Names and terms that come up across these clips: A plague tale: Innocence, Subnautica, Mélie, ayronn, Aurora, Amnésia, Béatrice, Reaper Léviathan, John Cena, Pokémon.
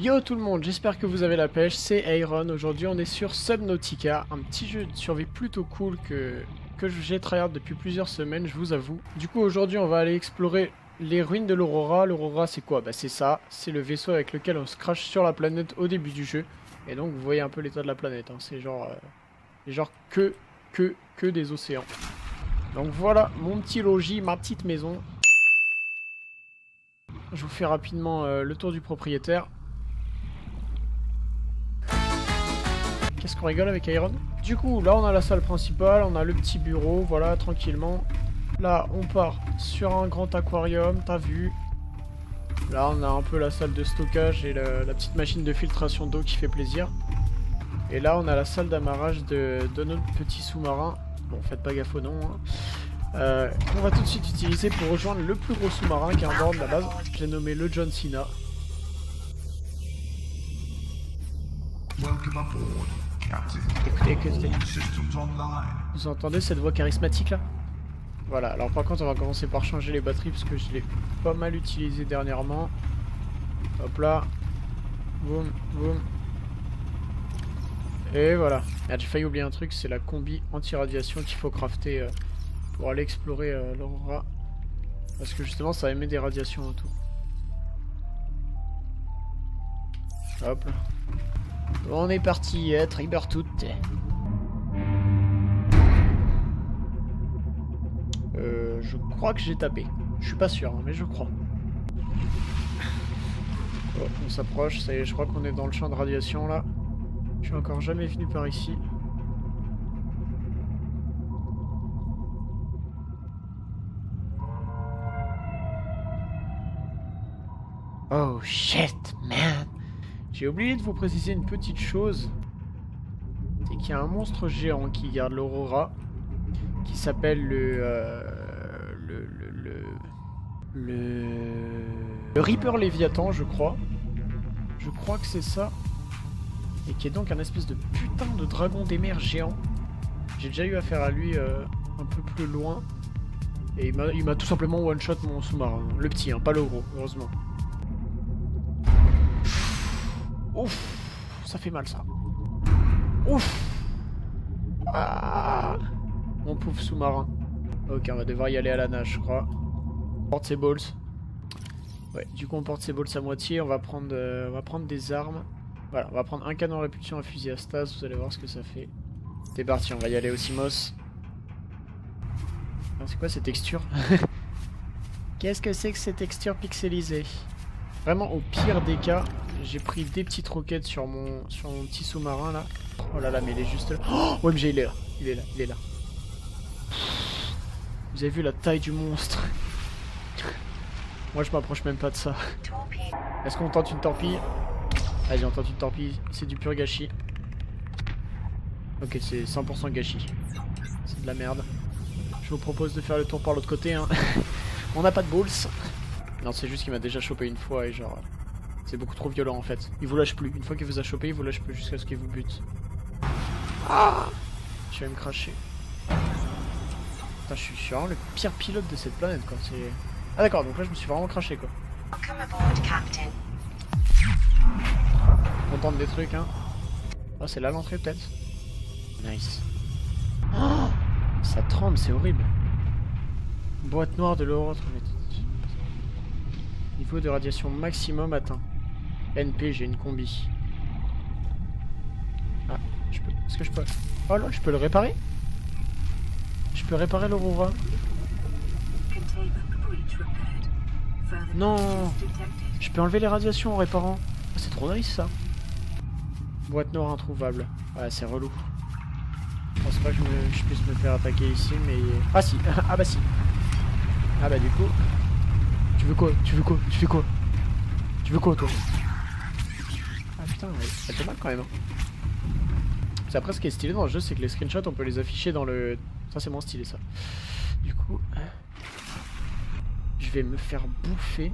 Yo tout le monde, j'espère que vous avez la pêche, c'est Ayronn. Aujourd'hui on est sur Subnautica, un petit jeu de survie plutôt cool que j'ai tryhard depuis plusieurs semaines, je vous avoue. Du coup aujourd'hui on va aller explorer les ruines de l'Aurora. L'Aurora c'est quoi? Bah c'est ça, c'est le vaisseau avec lequel on se crache sur la planète au début du jeu. Et donc vous voyez un peu l'état de la planète, hein. C'est genre, que des océans. Donc voilà mon petit logis, ma petite maison. Je vous fais rapidement le tour du propriétaire. Qu'est-ce qu'on rigole avec Ayronn? Du coup, là on a la salle principale, on a le petit bureau, voilà, tranquillement. Là, on part sur un grand aquarium, t'as vu. Là, on a un peu la salle de stockage et la petite machine de filtration d'eau qui fait plaisir. Et là, on a la salle d'amarrage de notre petit sous-marin. Bon, faites pas gaffe au nom, hein. On va tout de suite utiliser pour rejoindre le plus gros sous-marin qui est en bord de la base. Je l'ai nommé le John Cena. Écoutez. Vous entendez cette voix charismatique là? Voilà, alors par contre on va commencer par changer les batteries parce que je l'ai pas mal utilisé dernièrement. Hop là. Boum, boum. Et voilà. Merde, j'ai failli oublier un truc, c'est la combi anti-radiation qu'il faut crafter pour aller explorer l'Aurora. Parce que justement ça émet des radiations autour. Hop là. On est parti, Reaper tout. Je crois que j'ai tapé. Je suis pas sûr, hein, mais je crois. Oh, on s'approche, ça y est, je crois qu'on est dans le champ de radiation là. Je suis encore jamais venu par ici. Oh shit, man! J'ai oublié de vous préciser une petite chose, c'est qu'il y a un monstre géant qui garde l'Aurora, qui s'appelle le Reaper Léviathan, je crois. Je crois que c'est ça. Et qui est donc un espèce de putain de dragon des mers géant. J'ai déjà eu affaire à lui un peu plus loin. Et il m'a tout simplement one-shot mon sous-marin. Le petit, hein, pas le gros, heureusement. Ouf, ça fait mal ça. Ouf. Ah, mon pauvre sous-marin. Ok, on va devoir y aller à la nage, je crois. On porte ses balls. Ouais, du coup on porte ses balls à moitié. On va prendre des armes. Voilà, on va prendre un canon à répulsion, un fusil à stas. Vous allez voir ce que ça fait. C'est parti, on va y aller au Simos. C'est quoi ces textures? Qu'est-ce que c'est que ces textures pixelisées? Vraiment au pire des cas. J'ai pris des petites roquettes sur mon petit sous-marin là. Oh là là, mais il est juste là. Oh, OMG, il est là. Il est là, il est là. Vous avez vu la taille du monstre? Moi je m'approche même pas de ça. Est-ce qu'on tente une torpille? Allez, on tente une torpille. C'est du pur gâchis. Ok, c'est 100% gâchis. C'est de la merde. Je vous propose de faire le tour par l'autre côté, hein. On n'a pas de balls. Non, c'est juste qu'il m'a déjà chopé une fois et genre... C'est beaucoup trop violent en fait. Il vous lâche plus. Une fois qu'il vous a chopé, il vous lâche plus jusqu'à ce qu'il vous bute. Ah, je vais me cracher. Putain, je suis vraiment le pire pilote de cette planète quoi. Ah d'accord, donc là je me suis vraiment craché quoi. On tente des trucs hein. Ah, c'est là l'entrée peut-être. Nice. Oh, ça tremble, c'est horrible. Boîte noire de l'Aurora. Niveau de radiation maximum atteint. NP, j'ai une combi. Ah, je peux... Est-ce que je peux... Oh là, je peux le réparer? Je peux réparer l'Aurora? Non! Je peux enlever les radiations en réparant. Oh, c'est trop nice ça. Boîte noire introuvable. Ouais, c'est relou. Je pense pas que je puisse me faire attaquer ici, mais... Ah si! Ah bah si! Ah bah du coup... Tu veux quoi? Tu veux quoi? Tu fais quoi? Tu veux quoi toi? Ah putain, elle fait mal quand même. C'est après ce qui est stylé dans le jeu, c'est que les screenshots on peut les afficher dans le... Ça c'est moins stylé ça. Du coup... Je vais me faire bouffer.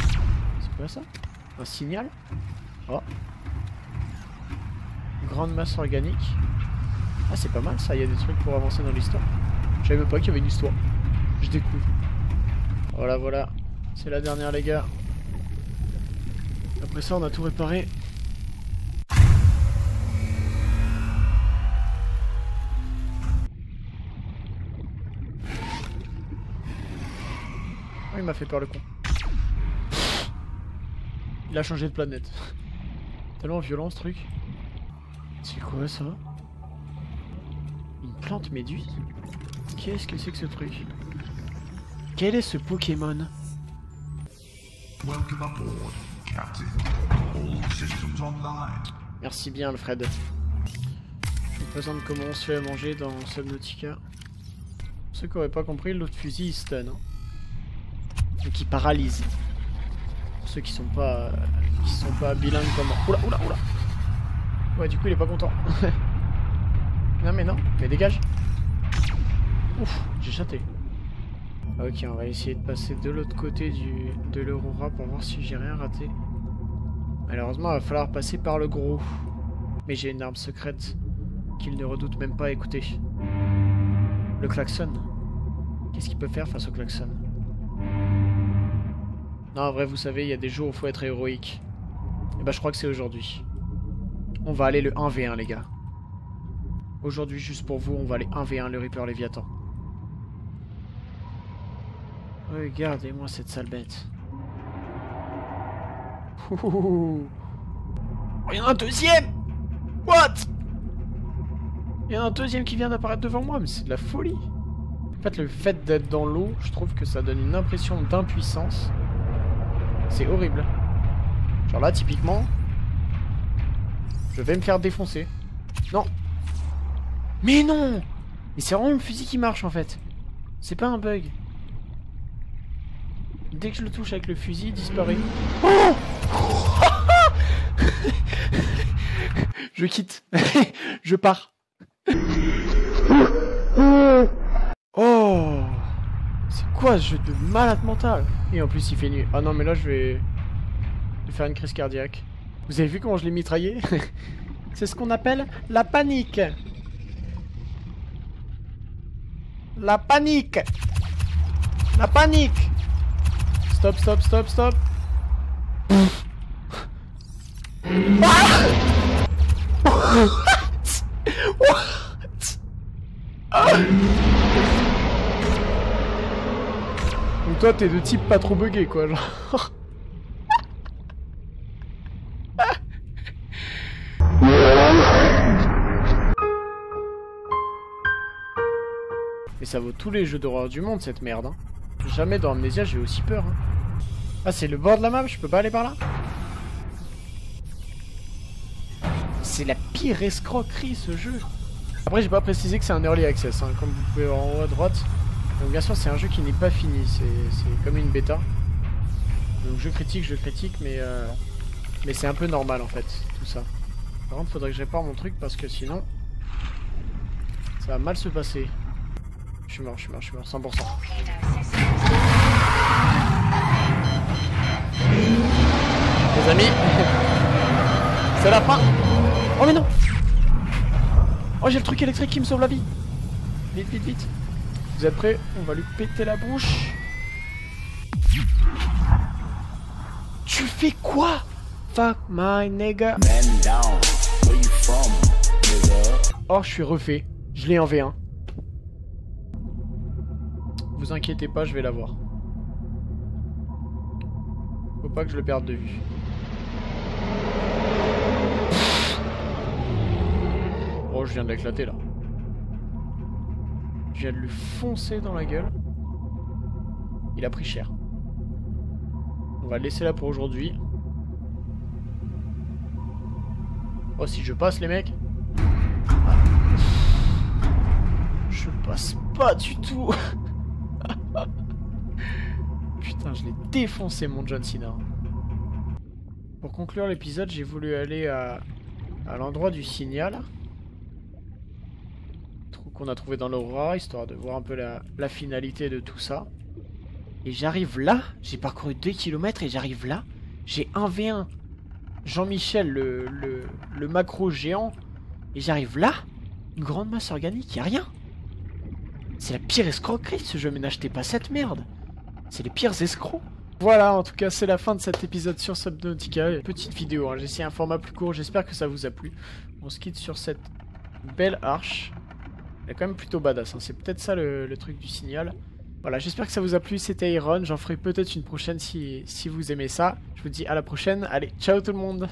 C'est quoi ça? Un signal? Oh. Grande masse organique. Ah c'est pas mal ça, il y a des trucs pour avancer dans l'histoire. Je savais même pas qu'il y avait une histoire. Je découvre. Voilà, voilà, c'est la dernière les gars. Après ça, on a tout réparé. Oh, il m'a fait peur, le con. Il a changé de planète. Tellement violent, ce truc. C'est quoi, ça? Une plante méduse? Qu'est-ce que c'est que ce truc? Quel est ce Pokémon? Welcome aboard. Merci bien, Alfred. Je vous présente comment on se fait à manger dans Subnautica. Pour ceux qui n'auraient pas compris, l'autre fusil il stun. Hein. Donc il paralyse. Pour ceux qui sont pas bilingues comme moi. Oula, oula, oula. Ouais, du coup il est pas content. non, mais dégage. Ouf, j'ai chaté. Ok, on va essayer de passer de l'autre côté de l'Aurora pour voir si j'ai rien raté. Malheureusement, il va falloir passer par le gros. Mais j'ai une arme secrète qu'il ne redoute même pas, écoutez. Le klaxon. Qu'est-ce qu'il peut faire face au klaxon? Non, en vrai, vous savez, il y a des jours où il faut être héroïque. Et bah, je crois que c'est aujourd'hui. On va aller le 1v1, les gars. Aujourd'hui, juste pour vous, on va aller 1v1 le Reaper Léviathan. Regardez-moi cette sale bête. Il y en a un deuxième. What? Il y en a un deuxième qui vient d'apparaître devant moi, mais c'est de la folie. En fait, le fait d'être dans l'eau, je trouve que ça donne une impression d'impuissance. C'est horrible. Genre là, typiquement, je vais me faire défoncer. Non. Mais non. Mais c'est vraiment le fusil qui marche, en fait. C'est pas un bug. Dès que je le touche avec le fusil, il disparaît. Oh je quitte. Je pars. Oh, c'est quoi ce jeu de malade mental? Et en plus, il fait nuit. Ah non, mais là, je vais faire une crise cardiaque. Vous avez vu comment je l'ai mitraillé? C'est ce qu'on appelle la panique. La panique. La panique. Stop, stop, stop, stop. Ah what? What? Ah donc toi t'es de type pas trop bugué quoi genre. Mais ça vaut tous les jeux d'horreur du monde cette merde hein. Jamais dans Amnésia j'ai aussi peur hein. Ah c'est le bord de la map, je peux pas aller par là? C'est la pire escroquerie ce jeu. Après j'ai pas précisé que c'est un early access hein, comme vous pouvez voir en haut à droite. Donc bien sûr c'est un jeu qui n'est pas fini, c'est comme une bêta. Donc je critique mais c'est un peu normal en fait tout ça. Par contre faudrait que je répare mon truc parce que sinon ça va mal se passer. Je suis mort, 100%. Les amis, c'est la fin. Oh mais non. Oh j'ai le truc électrique qui me sauve la vie. Vite, vite, vite. Vous êtes prêts? On va lui péter la bouche. Tu fais quoi? Fuck my nigga. Oh je suis refait. Je l'ai en V1. Vous inquiétez pas, je vais l'avoir. Faut pas que je le perde de vue. Oh, je viens de l'éclater là. Je viens de lui foncer dans la gueule. Il a pris cher. On va le laisser là pour aujourd'hui. Oh, si je passe, les mecs. Je passe pas du tout. Putain, je l'ai défoncé mon John Cena. Pour conclure l'épisode, j'ai voulu aller à l'endroit du signal qu'on a trouvé dans l'Aurora, histoire de voir un peu la finalité de tout ça. Et j'arrive là, j'ai parcouru 2 km et j'arrive là, j'ai 1v1 Jean-Michel le macro géant, et j'arrive là, une grande masse organique, y'a rien. C'est la pire escroquerie ce jeu, mais n'achetez pas cette merde. C'est les pires escrocs. Voilà, en tout cas, c'est la fin de cet épisode sur Subnautica. Une petite vidéo, hein. J'ai essayé un format plus court, j'espère que ça vous a plu. On se quitte sur cette belle arche. Elle est quand même plutôt badass, hein. C'est peut-être ça le truc du signal. Voilà, j'espère que ça vous a plu, c'était ayronn. J'en ferai peut-être une prochaine si vous aimez ça. Je vous dis à la prochaine, allez, ciao tout le monde.